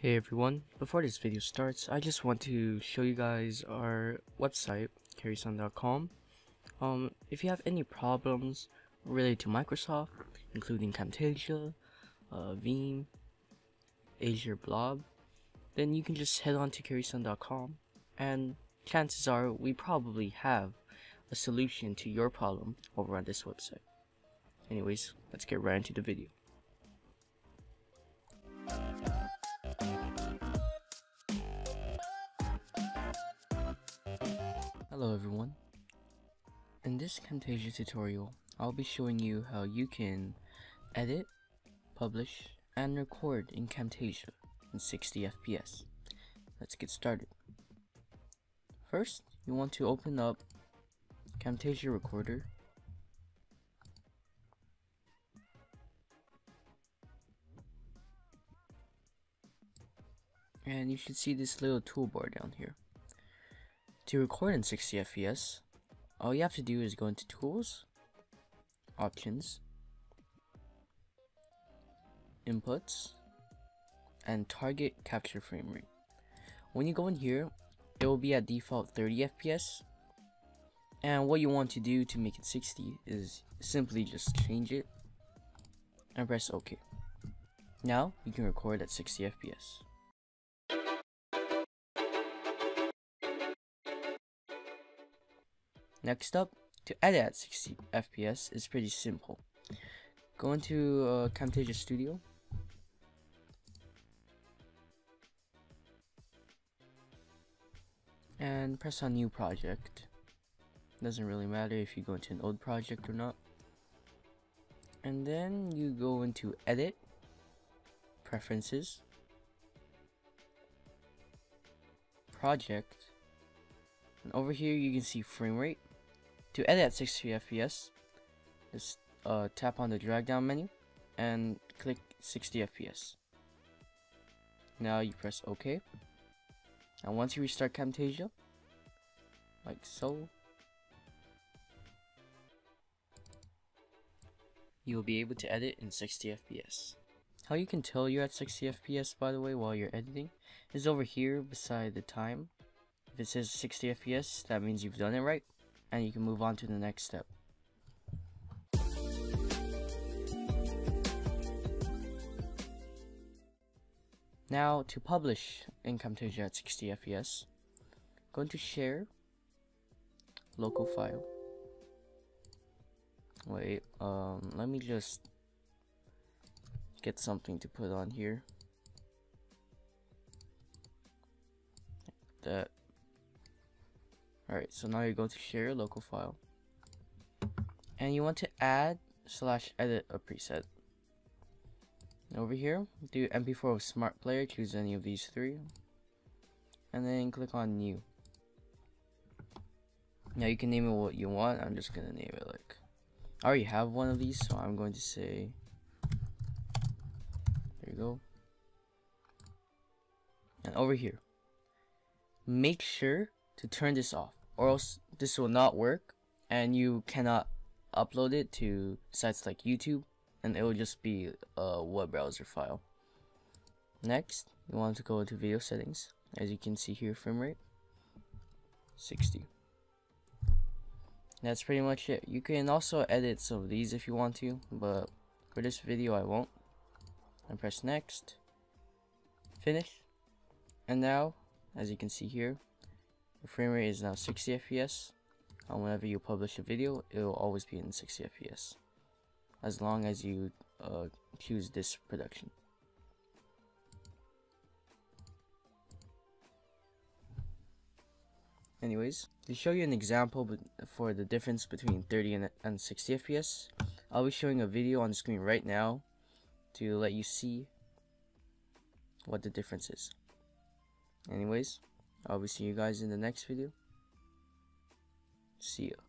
Hey everyone, before this video starts, I just want to show you guys our website, kerrysun.com. If you have any problems related to Microsoft, including Camtasia, Veeam, Azure Blob, then you can just head on to kerrysun.com, and chances are we probably have a solution to your problem over on this website. Anyways, let's get right into the video. Hello everyone. In this Camtasia tutorial, I'll be showing you how you can edit, publish, and record in Camtasia in 60 FPS. Let's get started. First, you want to open up Camtasia Recorder. And you should see this little toolbar down here. To record in 60 FPS, all you have to do is go into Tools, Options, Inputs, and Target Capture Frame Rate. When you go in here, it will be at default 30 FPS. And what you want to do to make it 60 is simply just change it and press OK. Now you can record at 60 FPS. Next up, to edit at 60 FPS is pretty simple. Go into Camtasia Studio. And press on New Project. Doesn't really matter if you go into an old project or not. And then you go into Edit, Preferences, Project. And over here you can see Frame Rate. To edit at 60 FPS, just tap on the drag down menu and click 60 FPS. Now you press OK. And once you restart Camtasia, like so, you'll be able to edit in 60 FPS. How you can tell you're at 60 FPS, by the way, while you're editing is over here beside the time. If it says 60 FPS, that means you've done it right, and you can move on to the next step. Now, to publish in Camtasia at 60 FPS, go into Share, Local File. Wait, let me just get something to put on here. Like that. Alright, so now you go to Share, Local File. And you want to add / edit a preset. Over here, do MP4 with Smart Player, choose any of these three, and then click on New. Now you can name it what you want. I'm just gonna name it like, I already have one of these, so I'm going to say, there you go. And over here, make sure to turn this off, or else this will not work, and you cannot upload it to sites like YouTube. And it will just be a web browser file. Next, you want to go into video settings. As you can see here, frame rate 60. That's pretty much it. You can also edit some of these if you want to, but for this video I won't. And press next, finish. And now, as you can see here, the frame rate is now 60 FPS. And whenever you publish a video, it will always be in 60 FPS. As long as you choose this production. Anyways, to show you an example for the difference between 30 and 60 FPS, I'll be showing a video on the screen right now to let you see what the difference is. Anyways, I'll be seeing you guys in the next video. See ya.